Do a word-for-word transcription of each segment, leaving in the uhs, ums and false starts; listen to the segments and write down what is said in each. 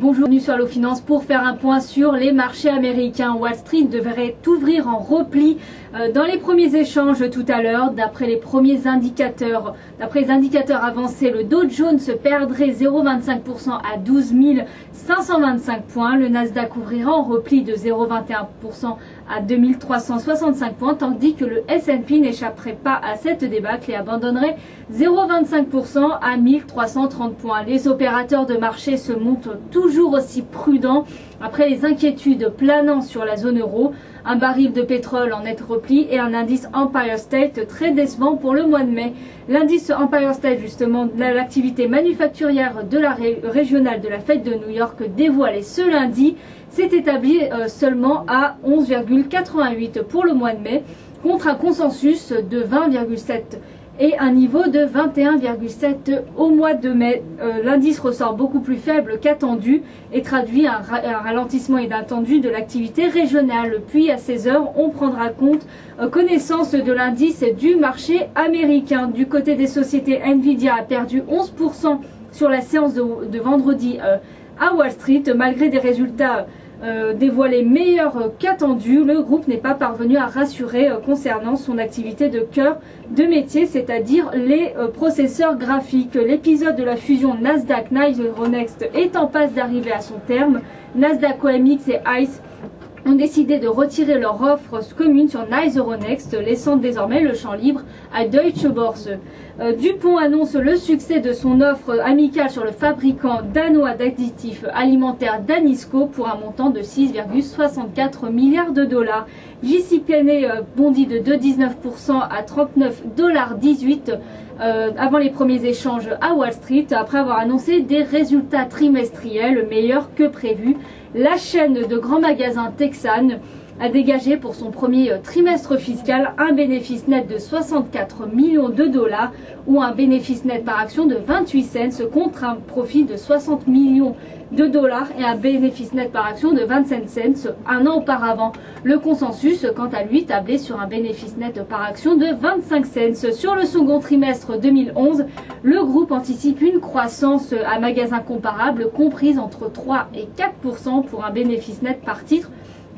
Bonjour, bienvenue sur Allo Finance pour faire un point sur les marchés américains. Wall Street devrait ouvrir en repli dans les premiers échanges tout à l'heure. D'après les premiers indicateurs, d'après les indicateurs avancés, le Dow Jones perdrait zéro virgule vingt-cinq pour cent à douze mille cinq cent vingt-cinq points. Le Nasdaq ouvrira en repli de zéro virgule vingt et un pour cent à deux mille trois cent soixante-cinq points, tandis que le S and P n'échapperait pas à cette débâcle et abandonnerait zéro virgule vingt-cinq pour cent à mille trois cent trente points. Les opérateurs de marché se montrent toujours aussi prudents après les inquiétudes planant sur la zone euro. Un baril de pétrole en net repli et un indice Empire State très décevant pour le mois de mai. L'indice Empire State, justement, l'activité manufacturière de la ré régionale de la Fed de New York dévoilée ce lundi, s'est établi seulement à onze virgule quatre-vingt-huit pour le mois de mai, contre un consensus de vingt virgule sept et un niveau de vingt et un virgule sept au mois de mai. Euh, L'indice ressort beaucoup plus faible qu'attendu et traduit un, ra un ralentissement inattendu de l'activité régionale. Puis à seize heures, on prendra compte euh, connaissance de l'indice du marché américain. Du côté des sociétés, Nvidia a perdu onze pour cent sur la séance de, de vendredi euh, à Wall Street. Malgré des résultats Euh, dévoilé meilleur euh, qu'attendu, le groupe n'est pas parvenu à rassurer euh, concernant son activité de cœur de métier, c'est-à-dire les euh, processeurs graphiques. L'épisode de la fusion Nasdaq-N Y S E Euronext est en passe d'arriver à son terme. Nasdaq-O M X et I C E ont décidé de retirer leur offre commune sur N Y S E Euronext, laissant désormais le champ libre à Deutsche Börse. Euh, Dupont annonce le succès de son offre amicale sur le fabricant danois d'additifs alimentaires Danisco pour un montant de six virgule soixante-quatre milliards de dollars. J C Penney bondit de deux virgule dix-neuf pour cent à trente-neuf virgule dix-huit dollars euh, avant les premiers échanges à Wall Street, après avoir annoncé des résultats trimestriels meilleurs que prévu. La chaîne de grands magasins texane a dégagé pour son premier trimestre fiscal un bénéfice net de soixante-quatre millions de dollars ou un bénéfice net par action de vingt-huit cents contre un profit de soixante millions de dollars et un bénéfice net par action de vingt-sept cents un an auparavant. Le consensus, quant à lui, tablait sur un bénéfice net par action de vingt-cinq cents. Sur le second trimestre deux mille onze, le groupe anticipe une croissance à magasin comparable comprise entre trois et quatre pour cent pour un bénéfice net par titre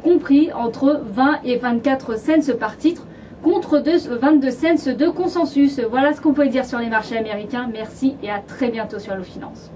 compris entre vingt et vingt-quatre cents par titre contre vingt-deux cents de consensus. Voilà ce qu'on pouvait dire sur les marchés américains. Merci et à très bientôt sur Allo Finance.